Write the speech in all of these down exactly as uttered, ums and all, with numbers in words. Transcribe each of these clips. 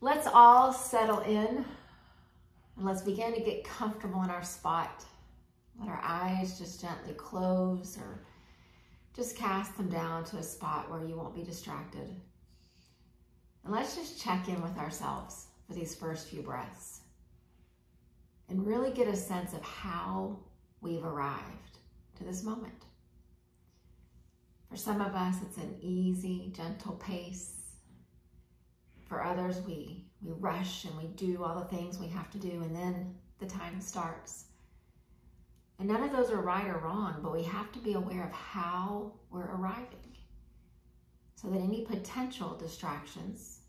Let's all settle in and let's begin to get comfortable in our spot. Let our eyes just gently close or just cast them down to a spot where you won't be distracted. And let's just check in with ourselves for these first few breaths and really get a sense of how we've arrived to this moment. For some of us, it's an easy, gentle pace. For others, we, we rush and we do all the things we have to do, and then the time starts. And none of those are right or wrong, but we have to be aware of how we're arriving so that any potential distractions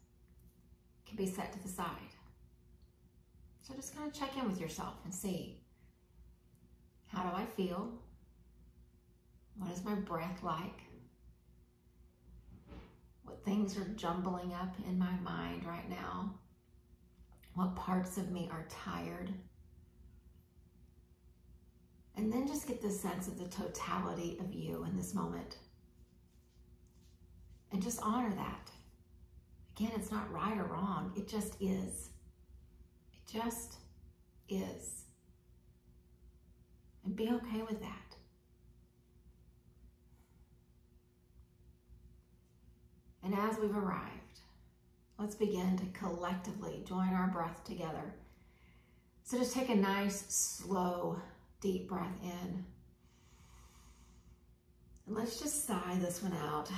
can be set to the side. So just kind of check in with yourself and see, how do I feel? What is my breath like? What things are jumbling up in my mind right now? What parts of me are tired? And then just get this sense of the totality of you in this moment. And just honor that. Again, it's not right or wrong. It just is. It just is. And be okay with that. And as we've arrived, let's begin to collectively join our breath together. So just take a nice, slow, deep breath in. And let's just sigh this one out.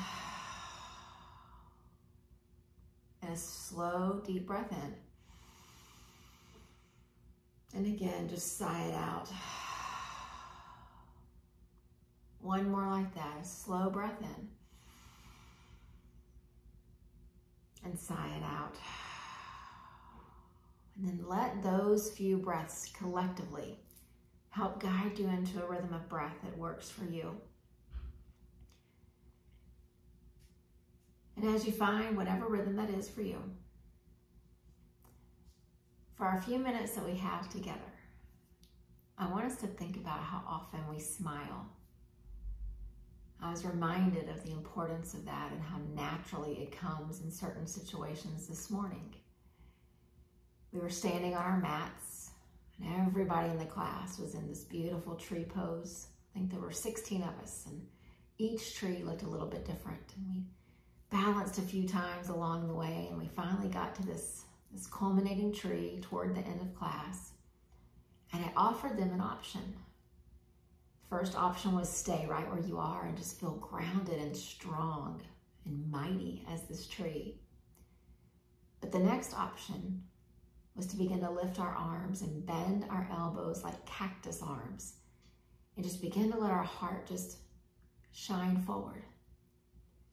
And a slow, deep breath in. And again, just sigh it out. One more like that, a slow breath in. And sigh it out. And then let those few breaths collectively help guide you into a rhythm of breath that works for you. And as you find whatever rhythm that is for you, for our few minutes that we have together, I want us to think about how often we smile. I was reminded of the importance of that and how naturally it comes in certain situations this morning. We were standing on our mats, and everybody in the class was in this beautiful tree pose. I think there were sixteen of us, and each tree looked a little bit different. And we balanced a few times along the way, and we finally got to this, this culminating tree toward the end of class, and I offered them an option. First option was stay right where you are and just feel grounded and strong and mighty as this tree. But the next option was to begin to lift our arms and bend our elbows like cactus arms and just begin to let our heart just shine forward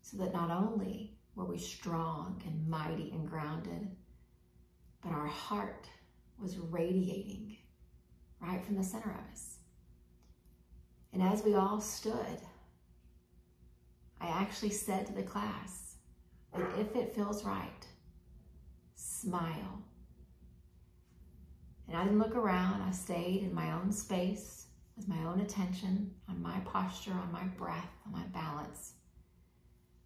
so that not only were we strong and mighty and grounded, but our heart was radiating right from the center of us. And as we all stood, I actually said to the class, and if it feels right, smile. And I didn't look around. I stayed in my own space with my own attention on my posture, on my breath, on my balance.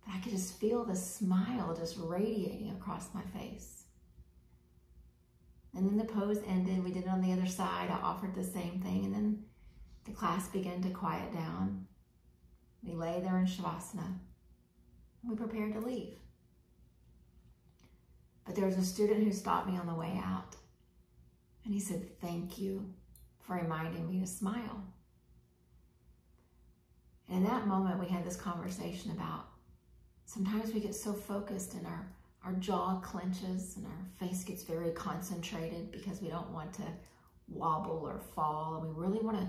But I could just feel the smile just radiating across my face. And then the pose ended. We did it on the other side. I offered the same thing, and then the class began to quiet down. We lay there in Shavasana. We prepared to leave. But there was a student who stopped me on the way out, and he said, "Thank you for reminding me to smile." And in that moment, we had this conversation about sometimes we get so focused and our, our jaw clenches and our face gets very concentrated because we don't want to wobble or fall. We really want to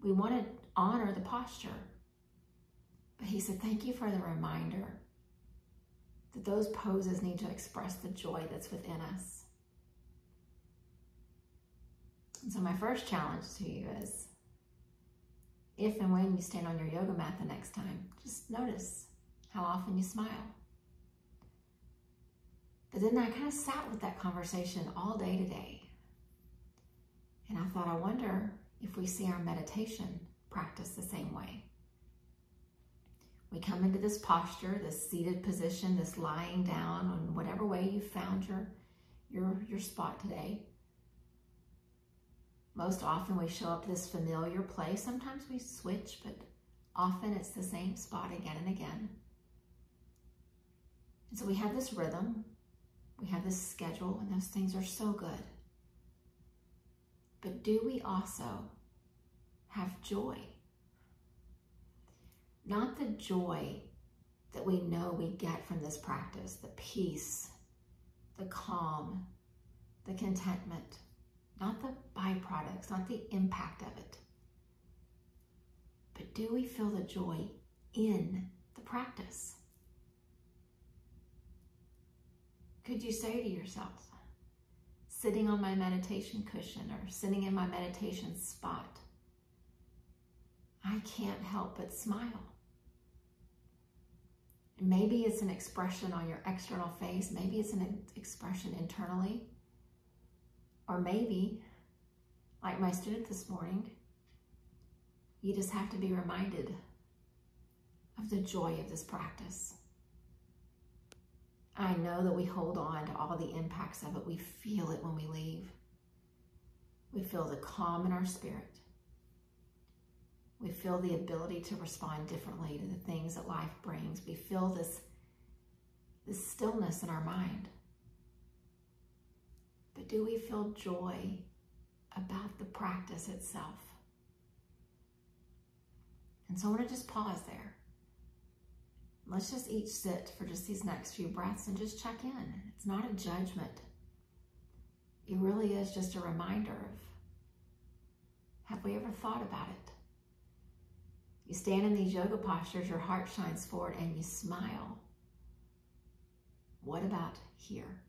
We want to honor the posture. But he said, "Thank you for the reminder that those poses need to express the joy that's within us." And so my first challenge to you is, if and when you stand on your yoga mat the next time, just notice how often you smile. But then I kind of sat with that conversation all day today. And I thought, I wonder if we see our meditation practice the same way. We come into this posture, this seated position, this lying down, in whatever way you found your, your, your spot today. Most often we show up to this familiar place. Sometimes we switch, but often it's the same spot again and again. And so we have this rhythm, we have this schedule, and those things are so good. But do we also have joy? Not the joy that we know we get from this practice, the peace, the calm, the contentment, not the byproducts, not the impact of it. But do we feel the joy in the practice? Could you say to yourself, sitting on my meditation cushion or sitting in my meditation spot, I can't help but smile. And maybe it's an expression on your external face, maybe it's an expression internally, or maybe, like my student this morning, you just have to be reminded of the joy of this practice. I know that we hold on to all the impacts of it. We feel it when we leave. We feel the calm in our spirit. We feel the ability to respond differently to the things that life brings. We feel this, this stillness in our mind. But do we feel joy about the practice itself? And so I want to just pause there. Let's just each sit for just these next few breaths and just check in. It's not a judgment. It really is just a reminder of, have we ever thought about it? You stand in these yoga postures, your heart shines forward and you smile. What about here?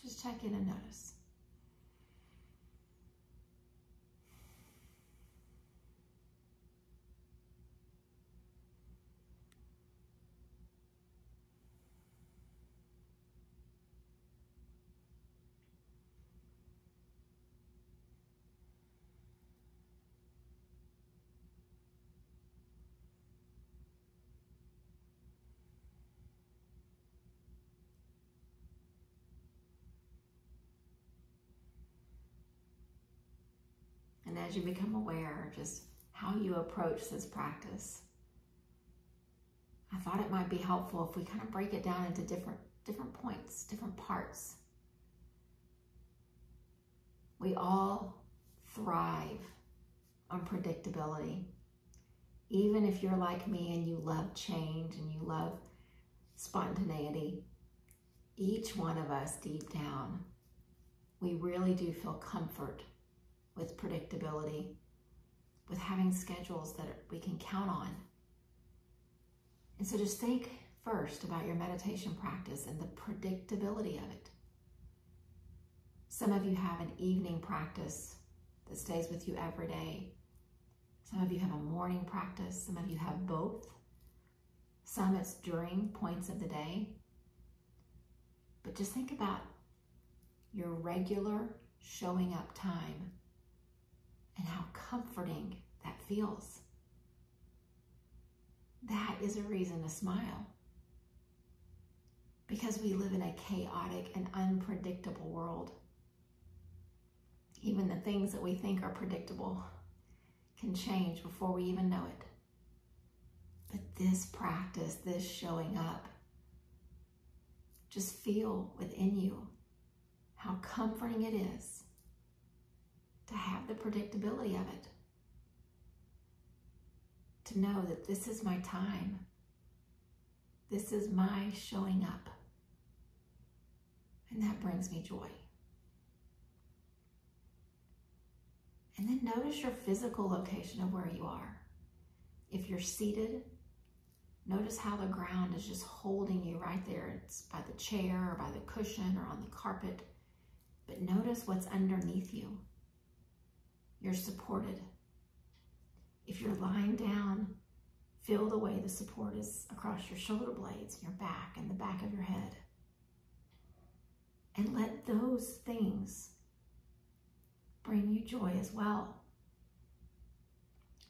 Just check in and notice. As you become aware of just how you approach this practice, I thought it might be helpful if we kind of break it down into different, different points, different parts. We all thrive on predictability. Even if you're like me and you love change and you love spontaneity, each one of us deep down, we really do feel comfort with predictability, with having schedules that we can count on. And so just think first about your meditation practice and the predictability of it. Some of you have an evening practice that stays with you every day. Some of you have a morning practice. Some of you have both. Some it's during points of the day. But just think about your regular showing up time and how comforting that feels. That is a reason to smile. Because we live in a chaotic and unpredictable world. Even the things that we think are predictable can change before we even know it. But this practice, this showing up, just feel within you how comforting it is to have the predictability of it, to know that this is my time, this is my showing up, and that brings me joy. And then notice your physical location of where you are. If you're seated, notice how the ground is just holding you right there. It's by the chair or by the cushion or on the carpet, but notice what's underneath you. You're supported. If you're lying down, feel the way the support is across your shoulder blades, your back, and the back of your head. And let those things bring you joy as well.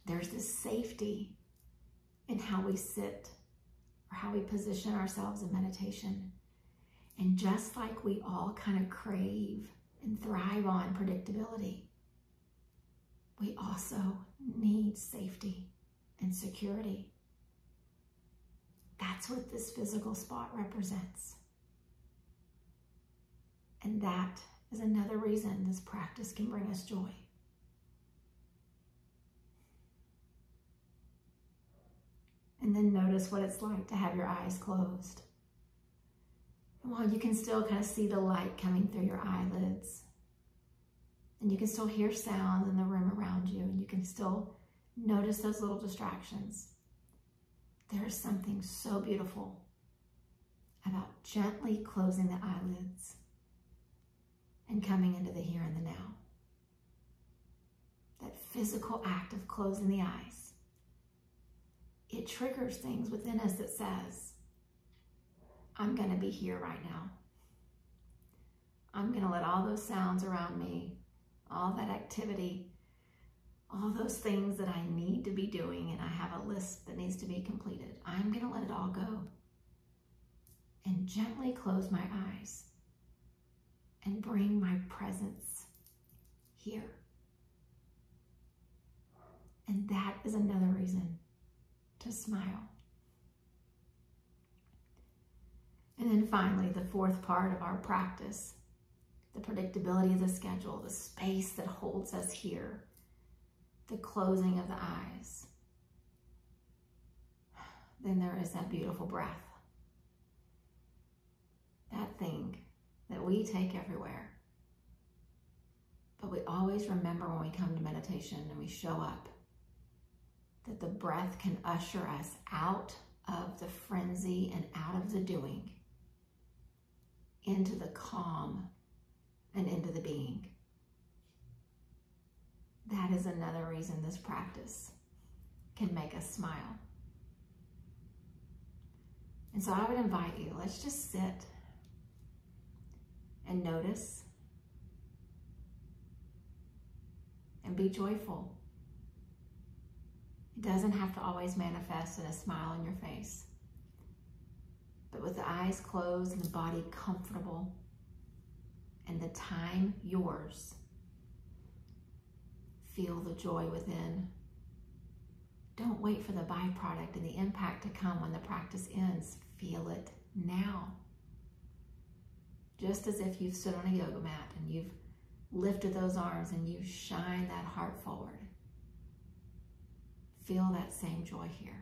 There's this safety in how we sit or how we position ourselves in meditation. And just like we all kind of crave and thrive on predictability, we also need safety and security. That's what this physical spot represents. And that is another reason this practice can bring us joy. And then notice what it's like to have your eyes closed. And while you can still kind of see the light coming through your eyelids, and you can still hear sounds in the room around you, and you can still notice those little distractions, there is something so beautiful about gently closing the eyelids and coming into the here and the now. That physical act of closing the eyes, it triggers things within us that says, I'm going to be here right now. I'm going to let all those sounds around me, all that activity, all those things that I need to be doing, and I have a list that needs to be completed, I'm going to let it all go and gently close my eyes and bring my presence here. And that is another reason to smile. And then finally, the fourth part of our practice, the predictability of the schedule, the space that holds us here, the closing of the eyes. Then there is that beautiful breath, that thing that we take everywhere, but we always remember when we come to meditation and we show up that the breath can usher us out of the frenzy and out of the doing into the calm and into the being. That is another reason this practice can make us smile. And so I would invite you, let's just sit and notice and be joyful. It doesn't have to always manifest in a smile on your face, but with the eyes closed and the body comfortable and the time yours, feel the joy within. Don't wait for the byproduct and the impact to come when the practice ends. Feel it now. Just as if you've stood on a yoga mat and you've lifted those arms and you shine that heart forward. Feel that same joy here.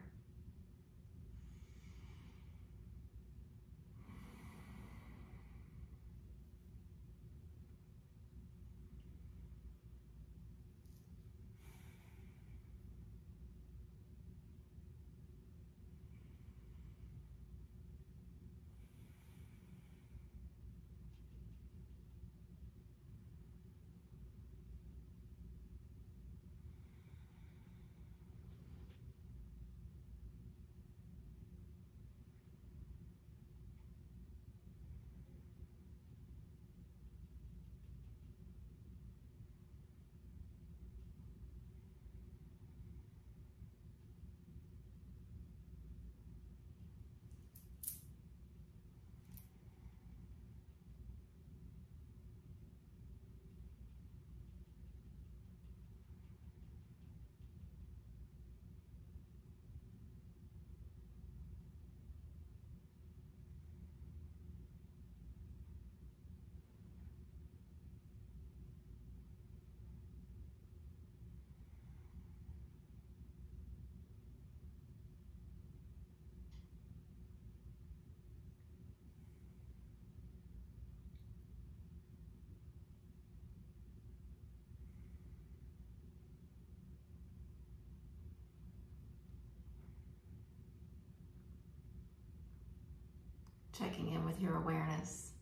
Checking in with your awareness,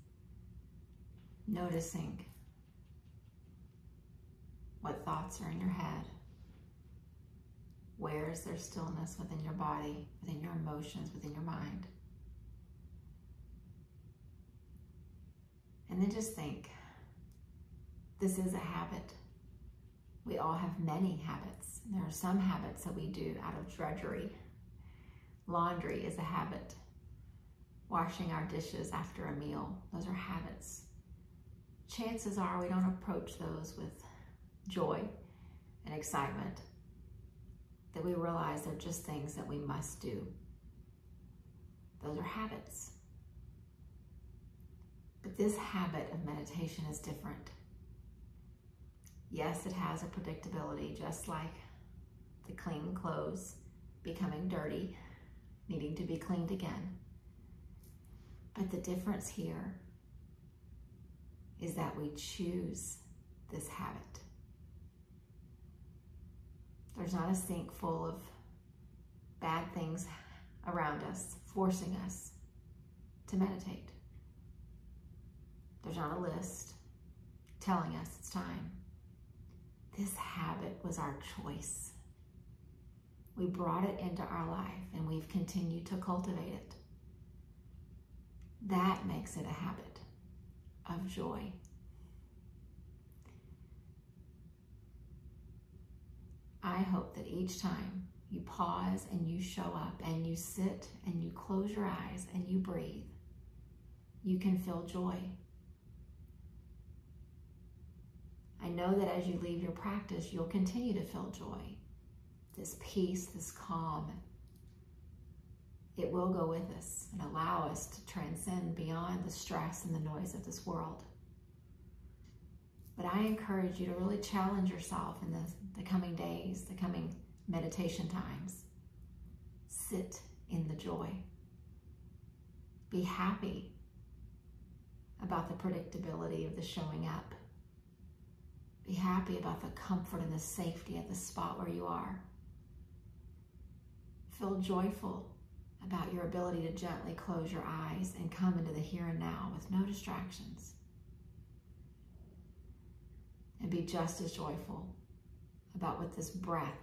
noticing what thoughts are in your head, where is there stillness within your body, within your emotions, within your mind. And then just think, this is a habit. We all have many habits. There are some habits that we do out of drudgery Laundry is a habit. Washing our dishes after a meal, those are habits. Chances are we don't approach those with joy and excitement, that we realize they're just things that we must do. Those are habits. But this habit of meditation is different. Yes, it has a predictability, just like the clean clothes becoming dirty, needing to be cleaned again. But the difference here is that we choose this habit. There's not a sink full of bad things around us, forcing us to meditate. There's not a list telling us it's time. This habit was our choice. We brought it into our life and we've continued to cultivate it. That makes it a habit of joy. I hope that each time you pause and you show up and you sit and you close your eyes and you breathe, you can feel joy. I know that as you leave your practice, you'll continue to feel joy. This peace, this calm, it will go with us and allow us to transcend beyond the stress and the noise of this world. But I encourage you to really challenge yourself in the, the coming days, the coming meditation times. Sit in the joy. Be happy about the predictability of the showing up. Be happy about the comfort and the safety at the spot where you are. Feel joyful about your ability to gently close your eyes and come into the here and now with no distractions. And be just as joyful about what this breath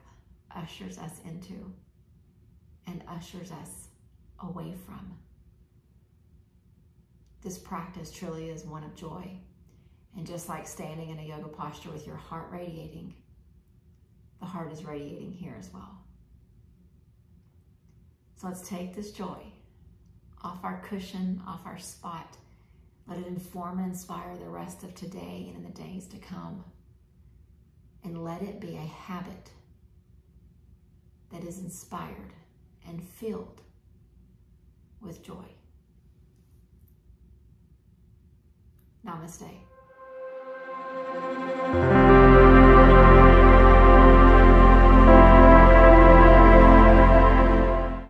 ushers us into and ushers us away from. This practice truly is one of joy. And just like standing in a yoga posture with your heart radiating, the heart is radiating here as well. So let's take this joy off our cushion, off our spot. Let it inform and inspire the rest of today and in the days to come. And let it be a habit that is inspired and filled with joy. Namaste.